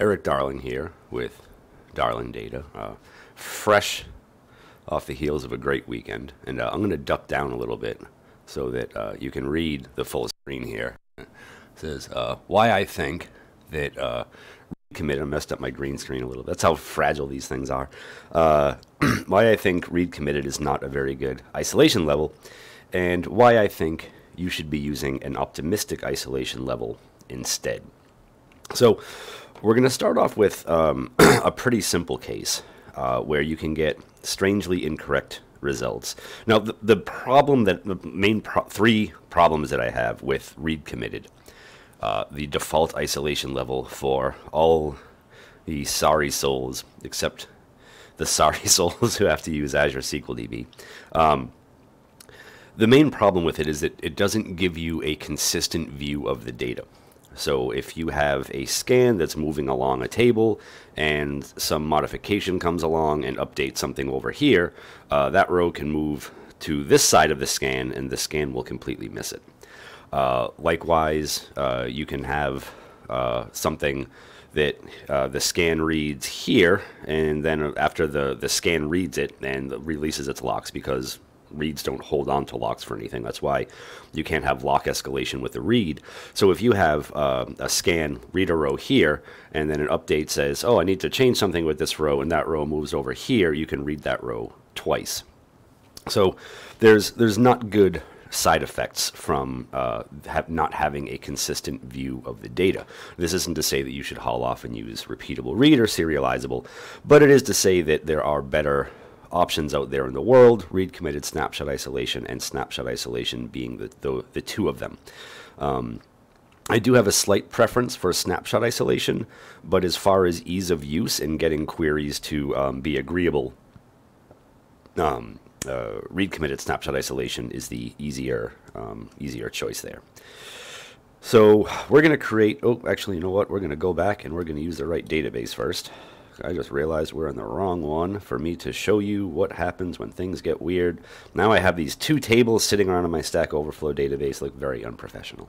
Eric Darling here with Darling Data, fresh off the heels of a great weekend. And I'm going to duck down a little bit so that you can read the full screen here. It says, why I think that Read Committed, I messed up my green screen a little bit. That's how fragile these things are. Why I think Read Committed is not a very good isolation level, and why I think you should be using an optimistic isolation level instead. So we're going to start off with a pretty simple case where you can get strangely incorrect results. Now, the problem that the main three problems that I have with Read Committed, the default isolation level for all the sorry souls except the sorry souls who have to use Azure SQL DB. The main problem with it is that it doesn't give you a consistent view of the data. So if you have a scan that's moving along a table and some modification comes along and updates something over here, that row can move to this side of the scan and the scan will completely miss it. Likewise, you can have something that the scan reads here, and then after the scan reads it and releases its locks, because reads don't hold on to locks for anything. That's why you can't have lock escalation with the read. So if you have a scan, read a row here, and then an update says, oh, I need to change something with this row, and that row moves over here, you can read that row twice. So there's not good side effects from not having a consistent view of the data. This isn't to say that you should haul off and use repeatable read or serializable, but it is to say that there are better options out there in the world, Read Committed, snapshot isolation, and snapshot isolation being the two of them. I do have a slight preference for snapshot isolation, but as far as ease of use in getting queries to be agreeable, Read Committed snapshot isolation is the easier choice there. So we're going to create, oh, actually, you know what? We're going to go back and we're going to use the right database first. I just realized we're in the wrong one for me to show you what happens when things get weird. Now I have these two tables sitting around in my Stack Overflow database, look very unprofessional.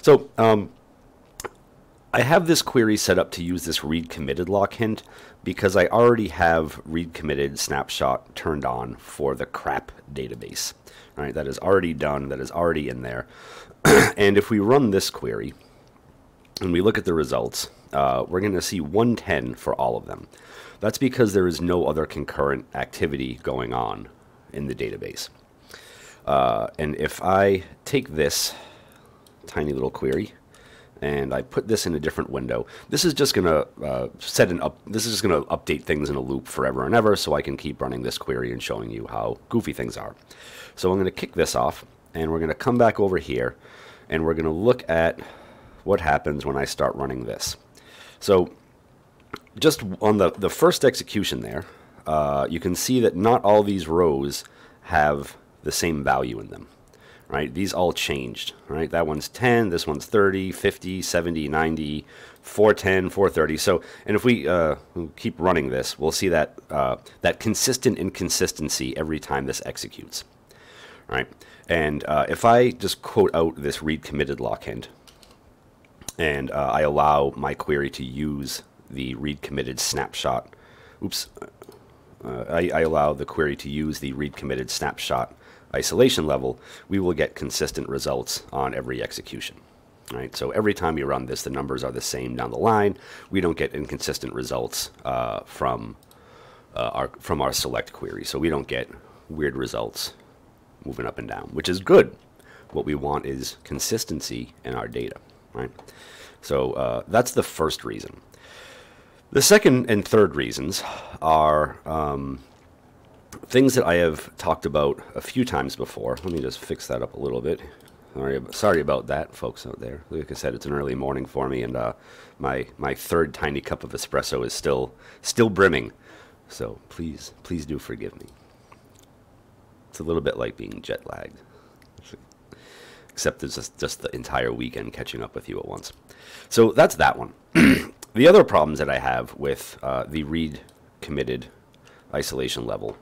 So I have this query set up to use this Read Committed lock hint because I already have Read Committed snapshot turned on for the crap database. All right, that is already done, that is already in there. And if we run this query and we look at the results, we're going to see 110 for all of them. That's because there is no other concurrent activity going on in the database. And if I take this tiny little query and I put this in a different window, this is just going to this is just going to update things in a loop forever and ever, so I can keep running this query and showing you how goofy things are. So I'm going to kick this off, and we're going to come back over here, and we're going to look at what happens when I start running this. So just on the first execution there, you can see that not all these rows have the same value in them, right? These all changed, right? That one's 10, this one's 30, 50, 70, 90, 410, 430. So, and if we keep running this, we'll see that, that consistent inconsistency every time this executes, right? And if I just quote out this Read Committed lock hint, and I allow my query to use the Read Committed snapshot. Oops. I allow the query to use the Read Committed snapshot isolation level. We will get consistent results on every execution. All right. So every time you run this, the numbers are the same down the line. We don't get inconsistent results from our select query. So we don't get weird results moving up and down, which is good. What we want is consistency in our data. Right? So that's the first reason. The second and third reasons are things that I have talked about a few times before. Let me just fix that up a little bit. Sorry about that, folks out there. Like I said, it's an early morning for me, and my third tiny cup of espresso is still brimming. So please do forgive me. It's a little bit like being jet lagged. Except there's just the entire weekend catching up with you at once. So that's that one. The other problems that I have with the Read Committed isolation level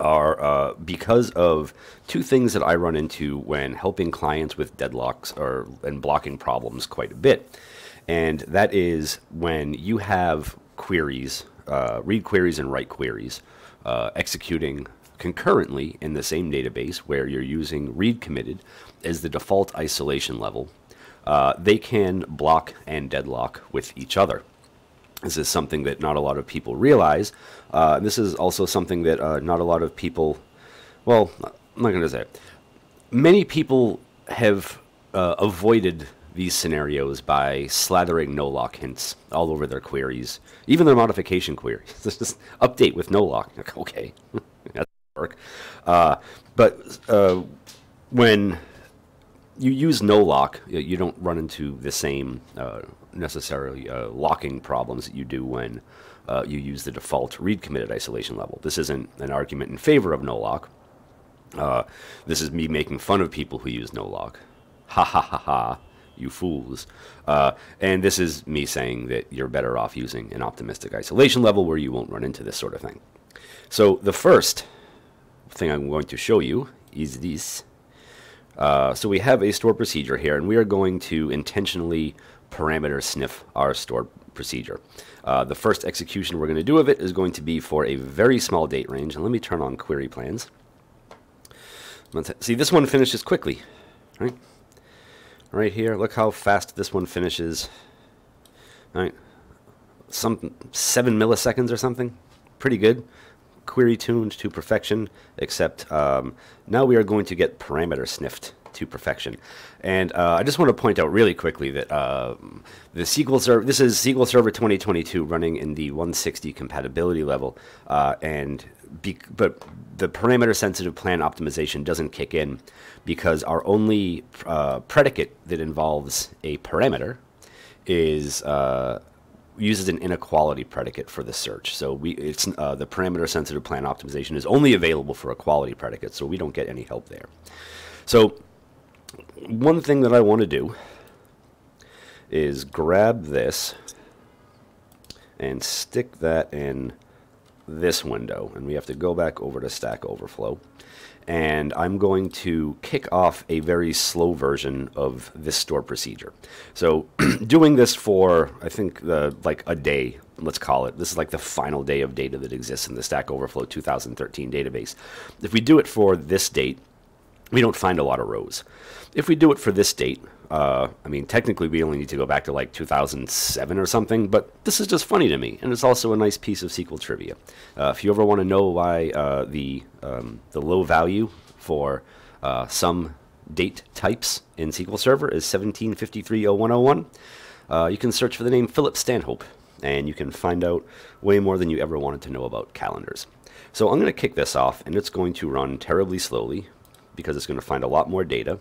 are because of two things that I run into when helping clients with deadlocks and blocking problems quite a bit. And that is when you have queries, read queries and write queries, executing concurrently in the same database where you're using read committed as the default isolation level, they can block and deadlock with each other. This is something that not a lot of people realize. This is also something that not a lot of people, well, I'm not going to say it. Many people have avoided these scenarios by slathering no-lock hints all over their queries, even their modification queries. Let's just update with no-lock. Like, okay, that's work. But when you use no-lock, you don't run into the same necessarily locking problems that you do when you use the default read committed isolation level. This isn't an argument in favor of no-lock. This is me making fun of people who use no-lock. Ha ha ha ha. You fools. And this is me saying that you're better off using an optimistic isolation level where you won't run into this sort of thing. So the first thing I'm going to show you is this. So we have a stored procedure here, and we are going to intentionally parameter sniff our stored procedure. The first execution we're going to do of it is going to be for a very small date range. And let me turn on query plans. See, this one finishes quickly, right? Right here, look how fast this one finishes. All right, some 7 milliseconds or something. Pretty good. Query tuned to perfection, except now we are going to get parameter sniffed to perfection. And I just want to point out really quickly that the SQL Server, this is SQL Server 2022 running in the 160 compatibility level, but the parameter sensitive plan optimization doesn't kick in because our only predicate that involves a parameter is uses an inequality predicate for the search. So the parameter sensitive plan optimization is only available for a quality predicate, so we don't get any help there. So one thing that I want to do is grab this and stick that in this window, and we have to go back over to Stack Overflow, and I'm going to kick off a very slow version of this stored procedure. So doing this for, I think, like a day, let's call it. This is like the final day of data that exists in the Stack Overflow 2013 database. If we do it for this date, we don't find a lot of rows. If we do it for this date, I mean, technically we only need to go back to like 2007 or something, but this is just funny to me, and it's also a nice piece of SQL trivia. If you ever want to know why the low value for some date types in SQL Server is 17530101, you can search for the name Philip Stanhope, and you can find out way more than you ever wanted to know about calendars. So I'm going to kick this off, and it's going to run terribly slowly because it's going to find a lot more data.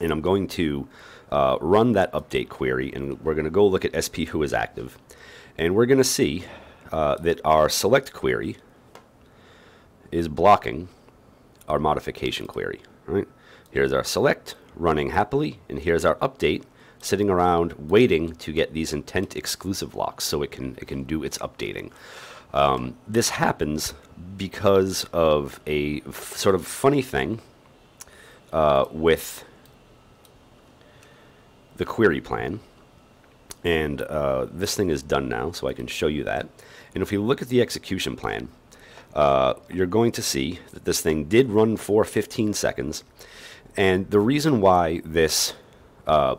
And I'm going to run that update query, and we're going to go look at SP who is active. And we're going to see that our select query is blocking our modification query. Right? Here's our select running happily, and here's our update sitting around waiting to get these intent exclusive locks so it can do its updating. This happens because of a sort of funny thing with the query plan, and this thing is done now, so I can show you that. And if we look at the execution plan, you're going to see that this thing did run for 15 seconds, and the reason why this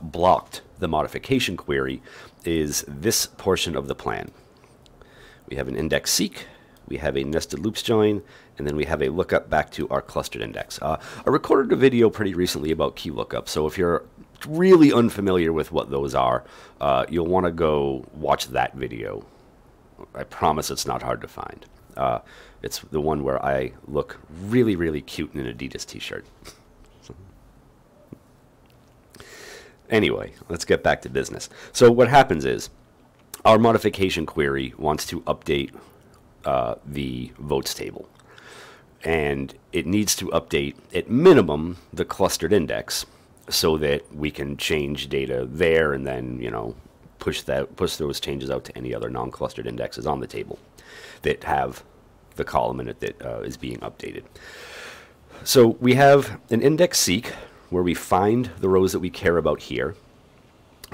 blocked the modification query is this portion of the plan. We have an index seek, we have a nested loops join, and then we have a lookup back to our clustered index. I recorded a video pretty recently about key lookups, so if you're really unfamiliar with what those are, you'll want to go watch that video. I promise it's not hard to find. It's the one where I look really, really cute in an Adidas t-shirt. Anyway, let's get back to business. So what happens is our modification query wants to update the votes table, and it needs to update at minimum the clustered index, so that we can change data there and then, you know, push those changes out to any other non-clustered indexes on the table that have the column in it that is being updated. So we have an index seek where we find the rows that we care about here.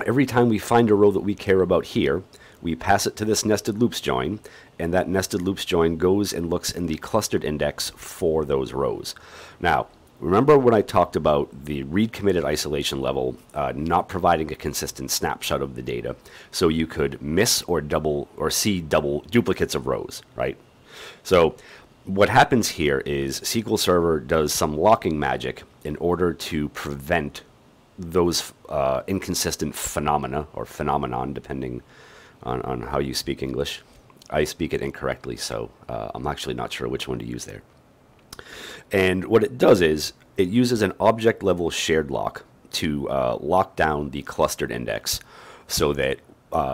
Every time we find a row that we care about here, we pass it to this nested loops join, and that nested loops join goes and looks in the clustered index for those rows. Now, remember when I talked about the read committed isolation level not providing a consistent snapshot of the data, so you could miss or see double duplicates of rows, right? So what happens here is SQL Server does some locking magic in order to prevent those inconsistent phenomena, or phenomenon, depending on how you speak English. I speak it incorrectly, so I'm actually not sure which one to use there. And what it does is it uses an object level shared lock to lock down the clustered index so that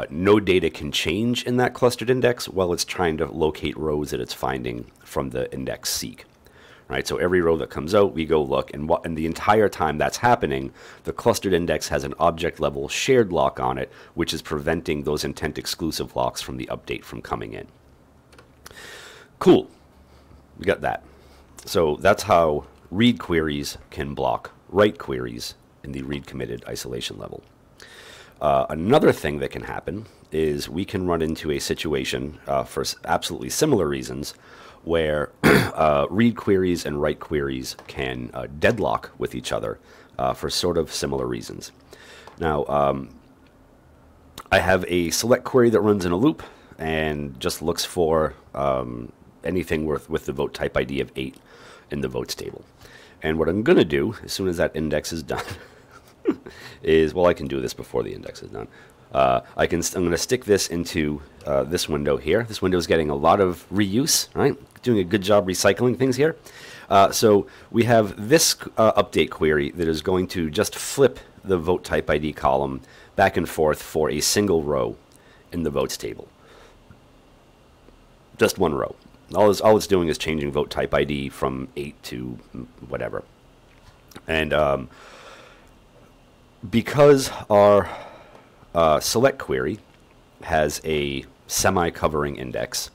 no data can change in that clustered index while it's trying to locate rows that it's finding from the index seek. Right, so every row that comes out, we go look, and the entire time that's happening, the clustered index has an object level shared lock on it, which is preventing those intent exclusive locks from the update from coming in. Cool, we got that. So that's how read queries can block write queries in the read committed isolation level. Another thing that can happen is we can run into a situation for absolutely similar reasons where read queries and write queries can deadlock with each other for sort of similar reasons. Now, I have a select query that runs in a loop and just looks for anything with the vote type ID of 8 in the votes table. And what I'm going to do as soon as that index is done is, well, I can do this before the index is done. I'm going to stick this into this window here. This window is getting a lot of reuse, right? Doing a good job recycling things here. So we have this update query that is going to just flip the vote type ID column back and forth for a single row in the votes table. Just one row. All it's doing is changing vote type ID from 8 to whatever. And because our select query has a semi-covering index,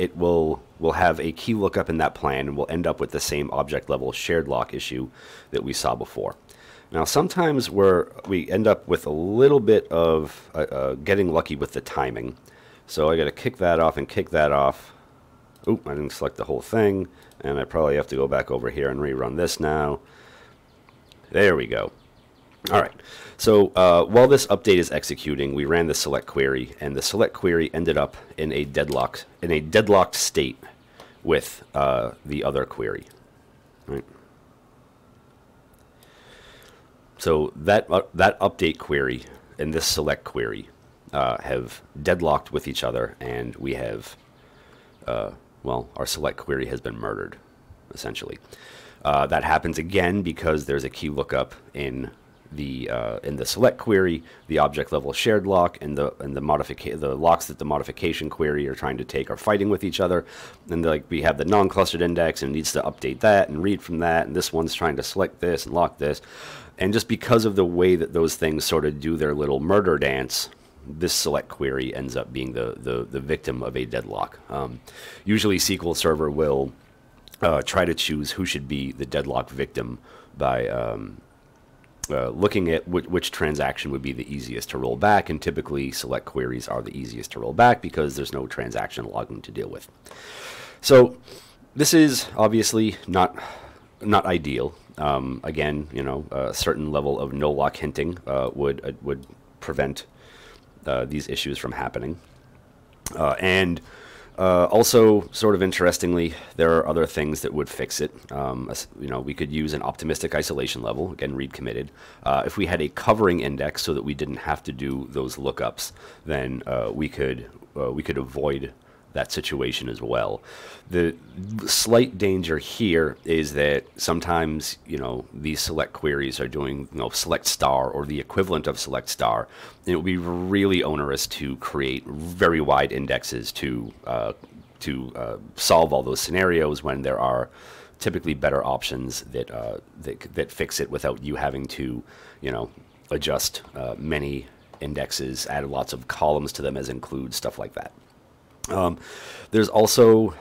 it will have a key lookup in that plan, and we'll end up with the same object level shared lock issue that we saw before. Now, sometimes we end up with a little bit of getting lucky with the timing. So I got to kick that off and kick that off. Oop, I didn't select the whole thing, and I probably have to go back over here and rerun this now. There we go. All right, so while this update is executing, we ran the select query, and the select query ended up in a deadlocked state with the other query. Right. So that update query and this select query have deadlocked with each other, and we have well, our select query has been murdered, essentially. That happens again because there's a key lookup in the select query, the object level shared lock, and the locks that the modification query are trying to take are fighting with each other. And like we have the non-clustered index and needs to update that and read from that, and this one's trying to select this and lock this. And just because of the way that those things sort of do their little murder dance, this select query ends up being the victim of a deadlock. Usually SQL Server will try to choose who should be the deadlock victim by looking at which transaction would be the easiest to roll back, and typically select queries are the easiest to roll back because there's no transaction logging to deal with. So this is obviously not ideal. Again, you know, a certain level of no lock hinting would prevent these issues from happening. Also, sort of interestingly, there are other things that would fix it. You know, we could use an optimistic isolation level, again, read committed. If we had a covering index so that we didn't have to do those lookups, then we could avoid that situation as well. The slight danger here is that sometimes, you know, these select queries are doing, you know, select star or the equivalent of select star. It would be really onerous to create very wide indexes to solve all those scenarios when there are typically better options that that fix it without you having to, you know, adjust many indexes, add lots of columns to them as includes, stuff like that. There's also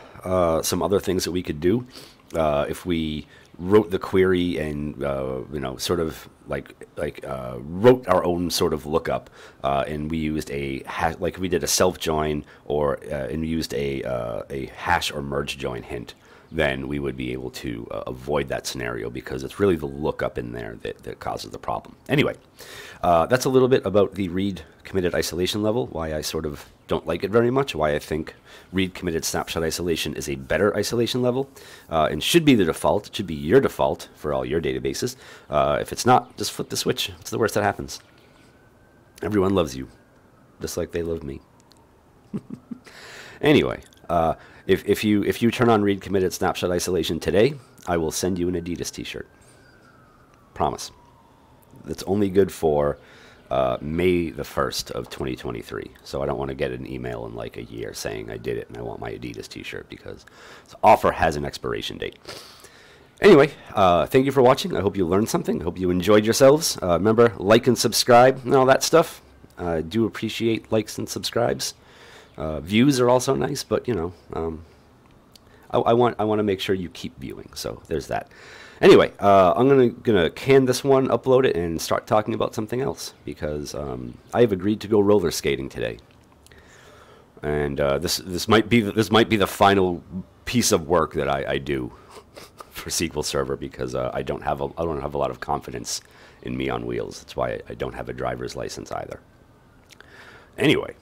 some other things that we could do if we wrote the query and wrote our own sort of lookup, and we used we did a self join, or and we used a hash or merge join hint, then we would be able to avoid that scenario, because it's really the lookup in there that causes the problem. Anyway, that's a little bit about the read committed isolation level, why I sort of don't like it very much, why I think read committed snapshot isolation is a better isolation level, and should be the default. It should be your default for all your databases. If it's not, just flip the switch. It's the worst that happens. Everyone loves you, just like they love me. Anyway, if you turn on read committed snapshot isolation today, I will send you an Adidas t-shirt. Promise. That's only good for May the 1st of 2023. So I don't want to get an email in like a year saying I did it and I want my Adidas t-shirt, because the offer has an expiration date. Anyway, thank you for watching. I hope you learned something. I hope you enjoyed yourselves. Remember, like and subscribe and all that stuff. I do appreciate likes and subscribes. Views are also nice, but you know, I want to make sure you keep viewing. So there's that. Anyway, I'm gonna can this one, upload it, and start talking about something else, because I have agreed to go roller skating today, and this might be the final piece of work that I do for SQL Server, because I don't have a lot of confidence in me on wheels. That's why I don't have a driver's license either. Anyway.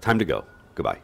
Time to go. Goodbye.